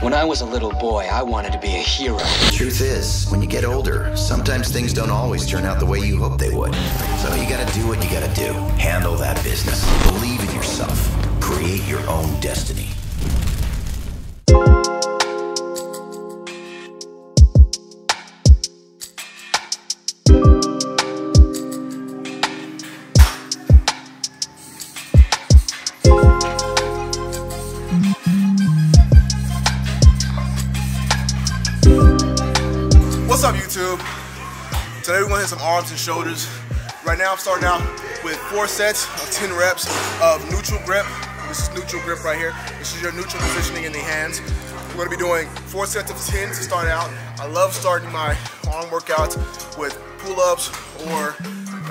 When I was a little boy, I wanted to be a hero. The truth is, when you get older, sometimes things don't always turn out the way you hope they would. So you gotta do what you gotta do. Handle that business. Believe in yourself. Create your own destiny. What's up, YouTube? Today we're gonna hit some arms and shoulders. Right now I'm starting out with 4 sets of 10 reps of neutral grip. This is neutral grip right here. This is your neutral positioning in the hands. We're gonna be doing 4 sets of 10 to start out. I love starting my arm workouts with pull-ups or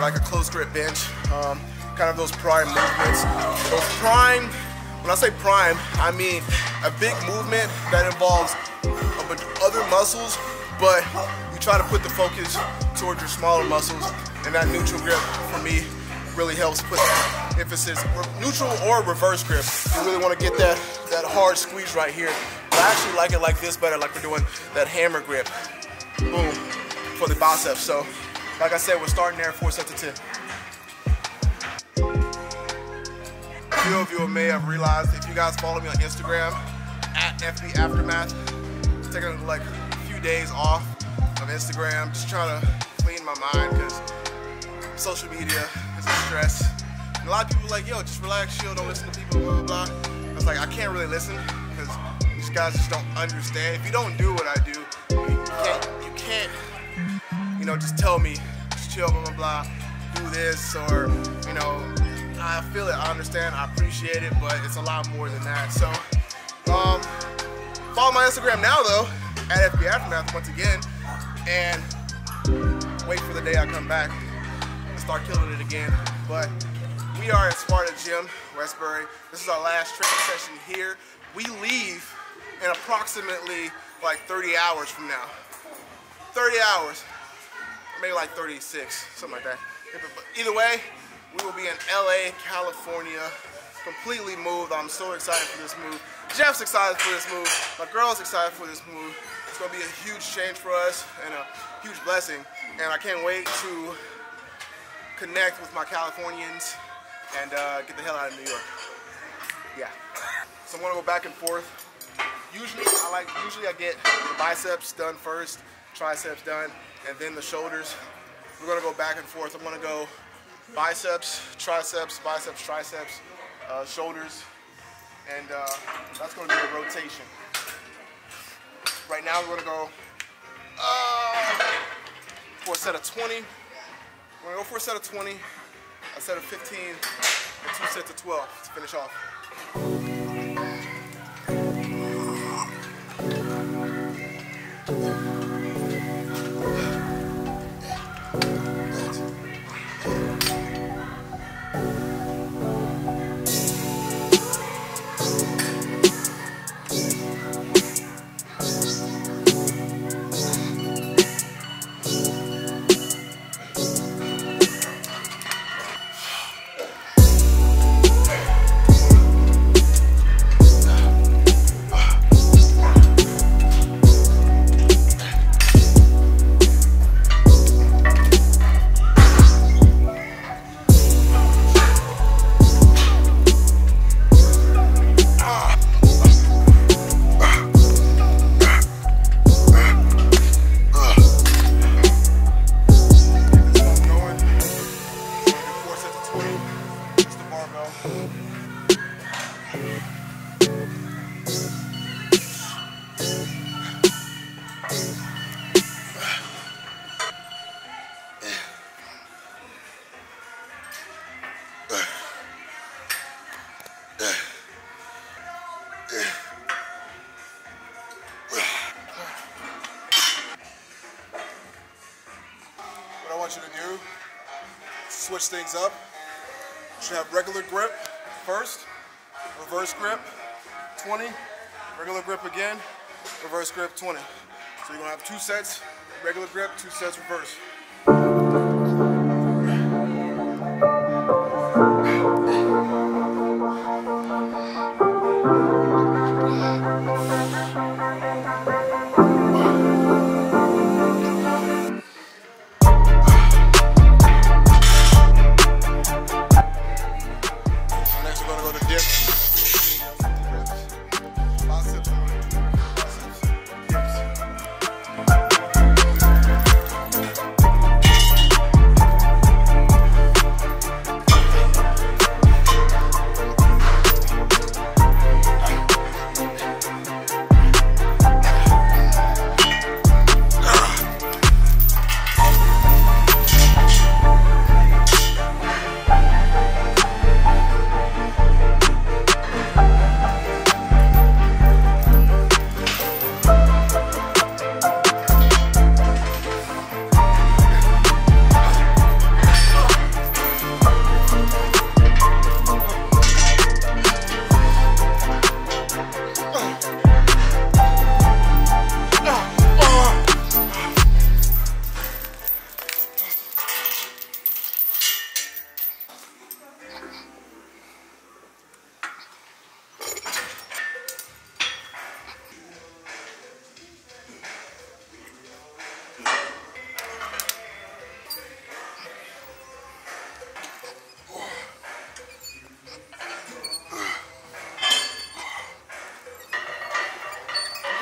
like a close grip bench. Kind of those prime movements. Those prime, when I say prime, I mean a big movement that involves a bunch of other muscles, but you try to put the focus towards your smaller muscles, and that neutral grip for me really helps put the emphasis. Neutral or reverse grip, you really want to get that hard squeeze right here. But I actually like it like this better, like we're doing that hammer grip. Boom, for the biceps. So, like I said, we're starting there, 4 sets of 10. A few of you may have realized, if you guys follow me on Instagram, at FBAftermath, taking like days off of Instagram, just trying to clean my mind because social media is a stress. And a lot of people are like, yo, just relax, chill, don't listen to people, blah, blah, blah. I was like, I can't really listen because these guys just don't understand. If you don't do what I do, you can't, you know, just tell me, just chill, blah, blah, blah, do this, or, you know, I feel it, I understand, I appreciate it, but it's a lot more than that. So, follow my Instagram now, though, at FBAftermath once again, and wait for the day I come back and start killing it again. But we are at Sparta Gym, Westbury. This is our last training session here. We leave in approximately like 30 hours from now. 30 hours, maybe like 36, something like that. But either way, we will be in LA, California. Completely moved. I'm so excited for this move. Jeff's excited for this move. My girl's excited for this move. It's gonna be a huge change for us and a huge blessing. And I can't wait to connect with my Californians and get the hell out of New York. Yeah. So I'm gonna go back and forth. Usually I get the biceps done first, triceps done, and then the shoulders. We're gonna go back and forth. I'm gonna go biceps, triceps, biceps, triceps. Shoulders, and that's going to be the rotation. Right now we're going to go for a set of 20. We're going to go for a set of 20, a set of 15, and 2 sets of 12 to finish off. Switch things up. You should have regular grip first, reverse grip, 20, regular grip again, reverse grip, 20. So you're gonna have 2 sets, regular grip, 2 sets, reverse.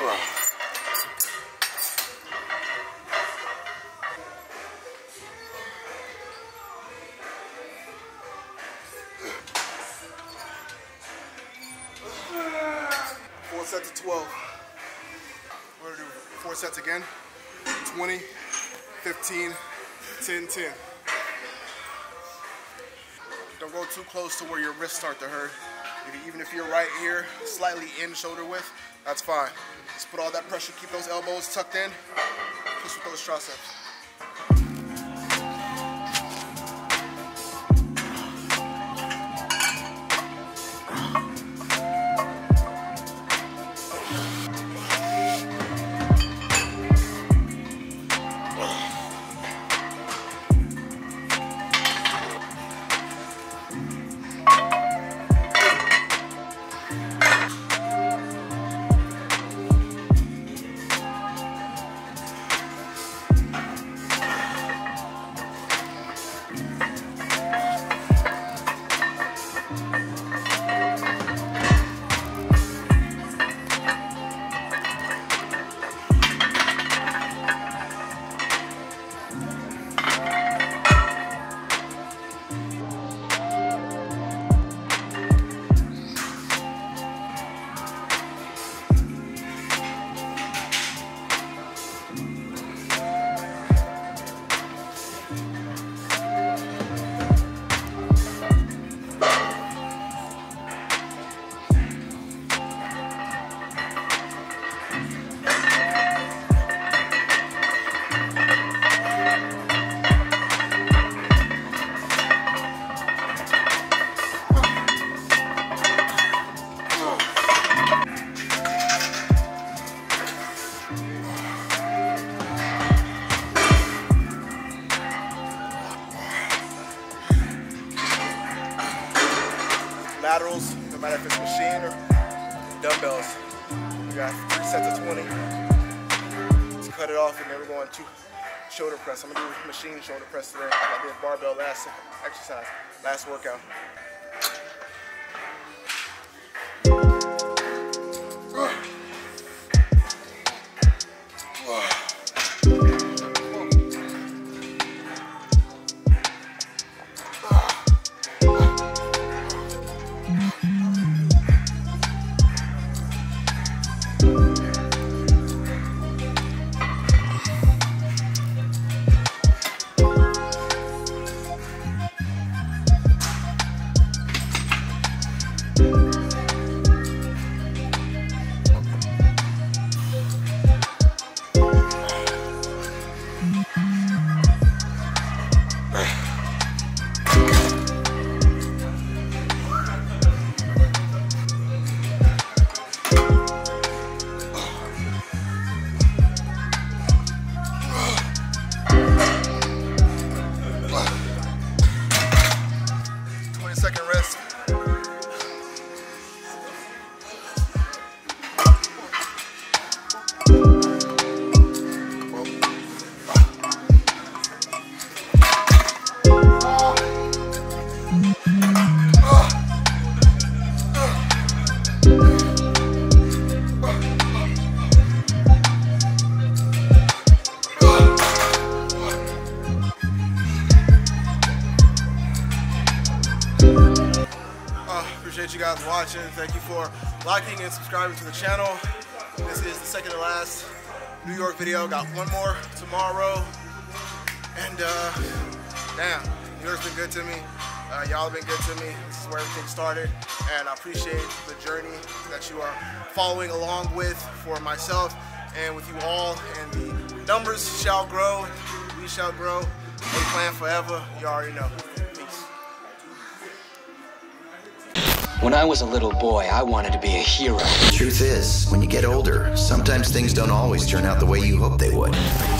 bro. Four sets of 12. We're gonna do 4 sets again. 20, 15, 10, 10. Don't go too close to where your wrists start to hurt. Even if you're right here, slightly in shoulder width, that's fine. Just put all that pressure, keep those elbows tucked in, push with those triceps. Laterals, no matter if it's machine or dumbbells. We got 3 sets of 20. Let's cut it off and then we're going to shoulder press. I'm gonna do machine shoulder press today. I did barbell last exercise, last workout. Appreciate you guys watching. Thank you for liking and subscribing to the channel. This is the second to last New York video. Got one more tomorrow. And damn, New York's been good to me. Y'all have been good to me. This is where everything started. And I appreciate the journey that you are following along with for myself and with you all. And the numbers shall grow. We shall grow. We plan forever. You already know. When I was a little boy, I wanted to be a hero. The truth is, when you get older, sometimes things don't always turn out the way you hoped they would.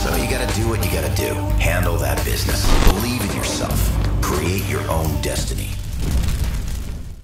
So you gotta do what you gotta do. Handle that business. Believe in yourself. Create your own destiny.